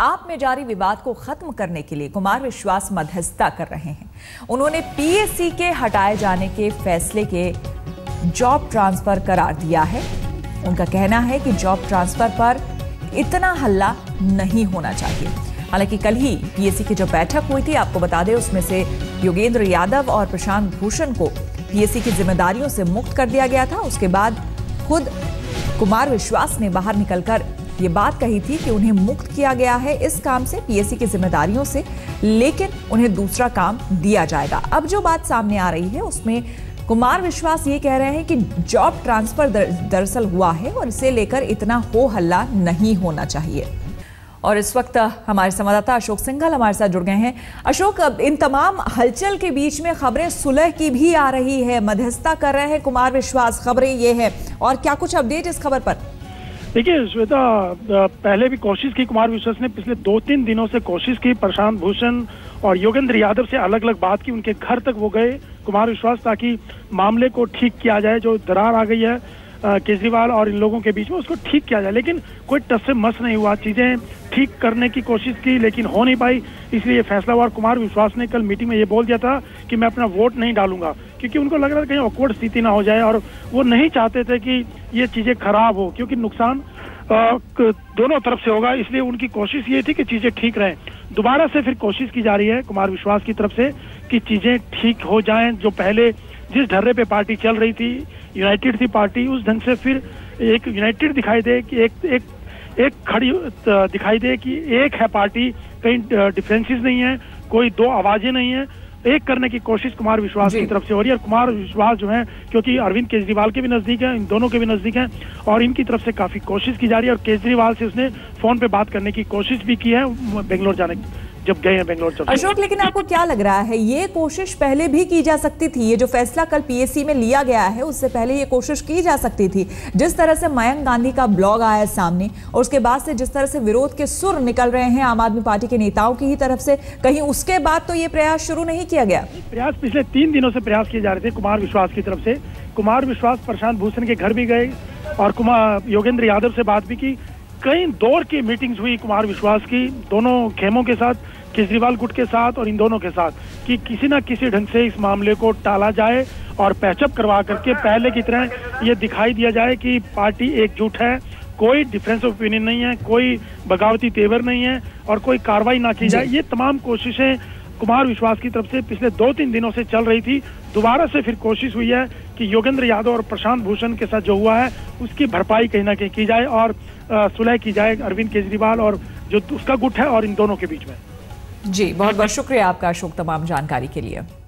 आप में जारी विवाद को खत्म करने के लिए कुमार विश्वास मध्यस्थता कर रहे हैं। उन्होंने पीएसी के हटाए जाने के फैसले के जॉब ट्रांसफर करार दिया है। उनका कहना है कि जॉब ट्रांसफर पर इतना हल्ला नहीं होना चाहिए। हालांकि कल ही पीएसी की जो बैठक हुई थी, आपको बता दें, उसमें से योगेंद्र यादव और प्रशांत भूषण को पीएसी की जिम्मेदारियों से मुक्त कर दिया गया था। उसके बाद खुद कुमार विश्वास ने बाहर निकलकर ये बात कही थी कि उन्हें मुक्त किया गया है इस काम से, पीएसी की जिम्मेदारियों से, लेकिन उन्हें दूसरा काम दिया जाएगा। अब जो बात सामने आ रही है उसमें कुमार विश्वास ये कह रहे हैं कि जॉब ट्रांसफर दरअसल हुआ है और इसे लेकर इतना हो हल्ला नहीं होना चाहिए। और इस वक्त हमारे संवाददाता अशोक सिंघल हमारे साथ जुड़ गए हैं। अशोक, इन तमाम हलचल के बीच में खबरें सुलह की भी आ रही है, मध्यस्थता कर रहे हैं कुमार विश्वास, खबरें ये है, और क्या कुछ अपडेट इस खबर पर? देखिए श्वेता, पहले भी कोशिश की कुमार विश्वास ने, पिछले 2-3 दिनों से कोशिश की प्रशांत भूषण और योगेंद्र यादव से अलग अलग बात की, उनके घर तक वो गए कुमार विश्वास ताकि मामले को ठीक किया जाए, जो दरार आ गई है केजरीवाल और इन लोगों के बीच में उसको ठीक किया जाए, लेकिन कोई टस से मस नहीं हुआ। चीजें ठीक करने की कोशिश की लेकिन हो नहीं पाई, इसलिए ये फैसला हुआ। और कुमार विश्वास ने कल मीटिंग में ये बोल दिया था कि मैं अपना वोट नहीं डालूंगा, क्योंकि उनको लग रहा था कहीं ऑकवर्ड स्थिति ना हो जाए और वो नहीं चाहते थे कि ये चीजें खराब हो, क्योंकि नुकसान दोनों तरफ से होगा। इसलिए उनकी कोशिश ये थी कि चीजें ठीक रहें। दोबारा से फिर कोशिश की जा रही है कुमार विश्वास की तरफ से कि चीजें ठीक हो जाएं। जो पहले जिस ढर्रे पे पार्टी चल रही थी, यूनाइटेड थी पार्टी, उस ढंग से फिर एक यूनाइटेड दिखाई दे कि एक खड़ी दिखाई दे कि एक है पार्टी, कहीं डिफरेंसेस नहीं है, कोई दो आवाजें नहीं है, एक करने की कोशिश कुमार विश्वास की तरफ से हो रही है। और कुमार विश्वास जो है, क्योंकि अरविंद केजरीवाल के भी नजदीक है, इन दोनों के भी नजदीक है, और इनकी तरफ से काफी कोशिश की जा रही है। और केजरीवाल से उसने फोन पे बात करने की कोशिश भी की है बेंगलोर जाने जब गए हैं बेंगलोर। अशोक, लेकिन आपको क्या लग रहा है, ये कोशिश पहले भी की जा सकती थी? ये जो फैसला कल पीएसी में लिया गया है उससे पहले ये कोशिश की जा सकती थी? जिस तरह से मयंक गांधी का ब्लॉग आया सामने और उसके बाद से जिस तरह से विरोध के सुर निकल रहे हैं आम आदमी पार्टी के नेताओं की ही तरफ से, कहीं उसके बाद तो ये प्रयास शुरू नहीं किया गया? प्रयास पिछले 3 दिनों से प्रयास किए जा रहे थे कुमार विश्वास की तरफ से। कुमार विश्वास प्रशांत भूषण के घर भी गए और योगेंद्र यादव से बात भी की, कई दौर की मीटिंग्स हुई कुमार विश्वास की, दोनों खेमों के साथ, केजरीवाल गुट के साथ और इन दोनों के साथ, कि किसी ना किसी ढंग से इस मामले को टाला जाए और पैचअप करवा करके पहले की तरह ये दिखाई दिया जाए कि पार्टी एकजुट है, कोई डिफरेंस ऑफ ओपिनियन नहीं है, कोई बगावती तेवर नहीं है और कोई कार्रवाई ना की जाए। ये तमाम कोशिशें कुमार विश्वास की तरफ से पिछले 2-3 दिनों से चल रही थी। दोबारा से फिर कोशिश हुई है कि योगेंद्र यादव और प्रशांत भूषण के साथ जो हुआ है उसकी भरपाई कहीं ना कहीं की जाए और सुलह की जाए अरविंद केजरीवाल और जो उसका गुट है और इन दोनों के बीच में। जी, बहुत बहुत शुक्रिया आपका अशोक, तमाम जानकारी के लिए।